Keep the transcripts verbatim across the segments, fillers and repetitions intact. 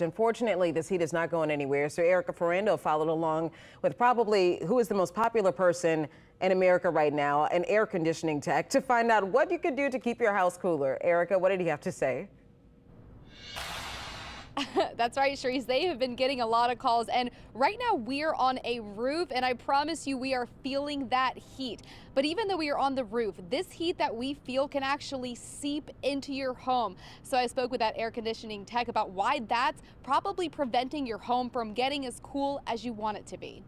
Unfortunately, this heat is not going anywhere, so Erika Ferrando followed along with probably who is the most popular person in America right now, an air conditioning tech, to find out what you can do to keep your house cooler. Erika, what did he have to say? That's right, Sharice. They have been getting a lot of calls, and right now we're on a roof, and I promise you we are feeling that heat. But even though we are on the roof, this heat that we feel can actually seep into your home. So I spoke with that air conditioning tech about why that's probably preventing your home from getting as cool as you want it to be.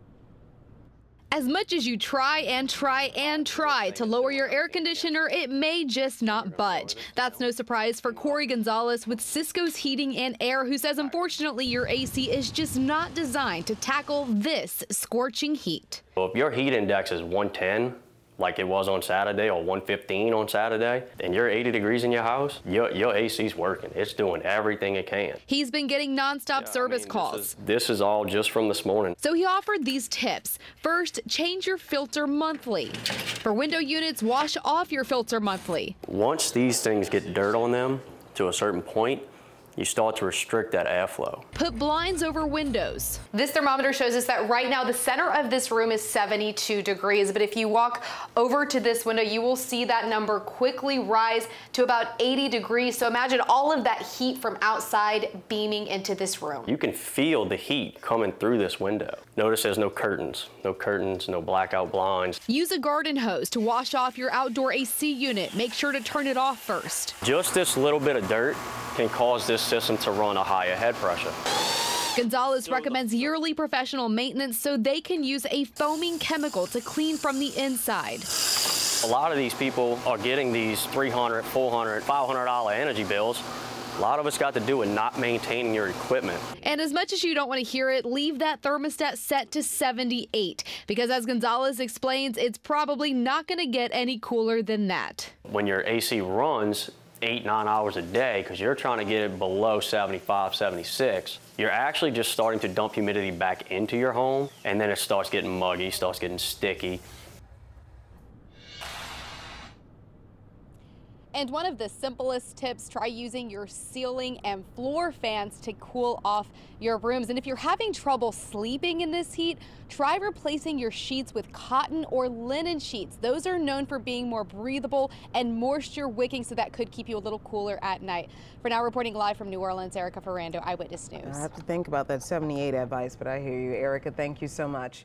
As much as you try and try and try to lower your air conditioner, it may just not budge. That's no surprise for Corey Gonzalez with Cisco's Heating and Air, who says unfortunately your A C is just not designed to tackle this scorching heat. Well, if your heat index is one ten, like it was on Saturday, or one fifteen on Saturday, and you're eighty degrees in your house, your, your A C's working. It's doing everything it can. He's been getting nonstop yeah, service I mean, calls. This is, this is all just from this morning. So he offered these tips. First, change your filter monthly. For window units, wash off your filter monthly. Once these things get dirt on them to a certain point, you start to restrict that airflow. Put blinds over windows. This thermometer shows us that right now the center of this room is seventy-two degrees, but if you walk over to this window, you will see that number quickly rise to about eighty degrees. So imagine all of that heat from outside beaming into this room. You can feel the heat coming through this window. Notice there's no curtains, no curtains, no blackout blinds. Use a garden hose to wash off your outdoor A C unit. Make sure to turn it off first. Just this little bit of dirt can cause this system to run a higher head pressure. Gonzalez recommends yearly professional maintenance so they can use a foaming chemical to clean from the inside. A lot of these people are getting these three hundred dollars, four hundred dollars, five hundred dollar energy bills. A lot of it's got to do with not maintaining your equipment. And as much as you don't want to hear it, leave that thermostat set to seventy-eight, because as Gonzalez explains, it's probably not going to get any cooler than that. When your A C runs eight, nine hours a day, because you're trying to get it below seventy-five, seventy-six, you're actually just starting to dump humidity back into your home, and then it starts getting muggy, starts getting sticky. And one of the simplest tips, try using your ceiling and floor fans to cool off your rooms. And if you're having trouble sleeping in this heat, try replacing your sheets with cotton or linen sheets. Those are known for being more breathable and moisture wicking, so that could keep you a little cooler at night. For now, reporting live from New Orleans, Erika Ferrando, Eyewitness News. I have to think about that seventy-eight advice, but I hear you, Erika. Thank you so much.